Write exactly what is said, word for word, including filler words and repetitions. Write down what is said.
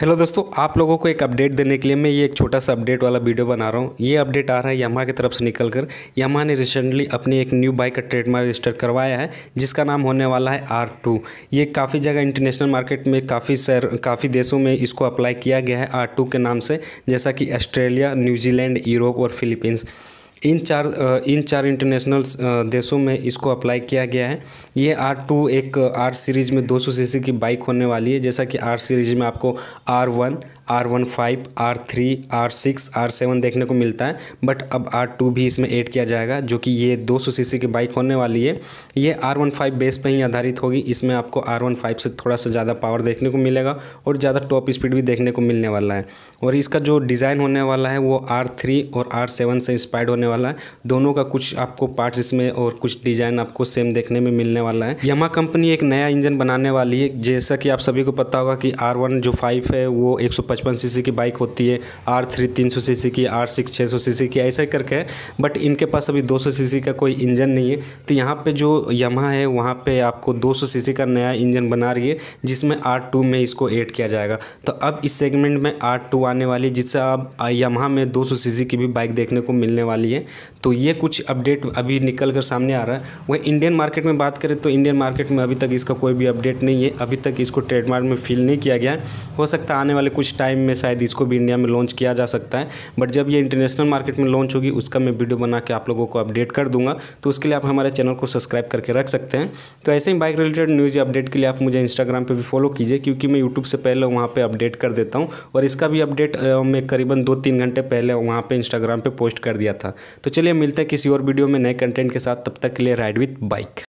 Hello दोस्तों, आप लोगों को एक अपडेट देने के लिए मैं ये एक छोटा सा अपडेट वाला वीडियो बना रहा हूँ। ये अपडेट आ रहा है यामाहा की तरफ से निकल कर। यामाहा ने रिसेंटली अपनी एक न्यू बाइक का ट्रेडमार्क रजिस्टर करवाया है जिसका नाम होने वाला है आर टू। ये काफ़ी जगह इंटरनेशनल मार्केट में काफ़ी शहर काफ़ी देशों में इसको अप्लाई किया गया है आर टू के नाम से, जैसा कि ऑस्ट्रेलिया, न्यूजीलैंड, यूरोप और फिलीपींस। इन चार इन चार इंटरनेशनल देशों में इसको अप्लाई किया गया है। ये आर टू एक आर सीरीज़ में दो सौ सीसी की बाइक होने वाली है, जैसा कि आर सीरीज़ में आपको R one, R fifteen, R three, R six, R seven देखने को मिलता है, बट अब आर टू भी इसमें ऐड किया जाएगा, जो कि ये दो सौ सीसी की बाइक होने वाली है। ये आर फिफ्टीन बेस पर ही आधारित होगी। इसमें आपको आर फिफ्टीन से थोड़ा सा ज़्यादा पावर देखने को मिलेगा और ज़्यादा टॉप स्पीड भी देखने को मिलने वाला है। और इसका जो डिज़ाइन होने वाला है वो आर थ्री और आर सेवन से इंस्पायर्ड होने वाला है। दोनों का कुछ आपको पार्ट्स इसमें और कुछ डिज़ाइन आपको सेम देखने में मिलने वाला है। यामाहा कंपनी एक नया इंजन बनाने वाली है। जैसा कि आप सभी को पता होगा कि आर वन जो फाइव है वो एक सौ पचपन सीसी की बाइक होती है, आर थ्री तीन सौ सीसी की, आर सिक्स छः सौ सीसी की, ऐसा ही करके है। बट इनके पास अभी दो सौ सीसी का कोई इंजन नहीं है, तो यहाँ पे जो यामाहा है वहाँ पे आपको दो सौ सीसी का नया इंजन बना रही है, जिसमें आर टू में इसको ऐड किया जाएगा। तो अब इस सेगमेंट में आर टू आने वाली है, जिससे अब यामाहा में दो सौ सीसी की भी बाइक देखने को मिलने वाली है। तो ये कुछ अपडेट अभी निकल कर सामने आ रहा है। वही इंडियन मार्केट में बात करें तो इंडियन मार्केट में अभी तक इसका कोई भी अपडेट नहीं है। अभी तक इसको ट्रेडमार्क में फील नहीं किया गया। हो सकता है आने वाले कुछ टाइम में शायद इसको भी इंडिया में लॉन्च किया जा सकता है, बट जब ये इंटरनेशनल मार्केट में लॉन्च होगी उसका मैं वीडियो बना के आप लोगों को अपडेट कर दूंगा। तो उसके लिए आप हमारे चैनल को सब्सक्राइब करके रख सकते हैं। तो ऐसे ही बाइक रिलेटेड न्यूज़ अपडेट के लिए आप मुझे इंस्टाग्राम पे भी फॉलो कीजिए, क्योंकि मैं यूट्यूब से पहले वहाँ पर अपडेट कर देता हूँ और इसका भी अपडेट मैं करीबन दो तीन घंटे पहले वहाँ पर इंस्टाग्राम पर पोस्ट कर दिया था। तो चलिए मिलते हैं किसी और वीडियो में नए कंटेंट के साथ। तब तक के लिए राइड विथ बाइक।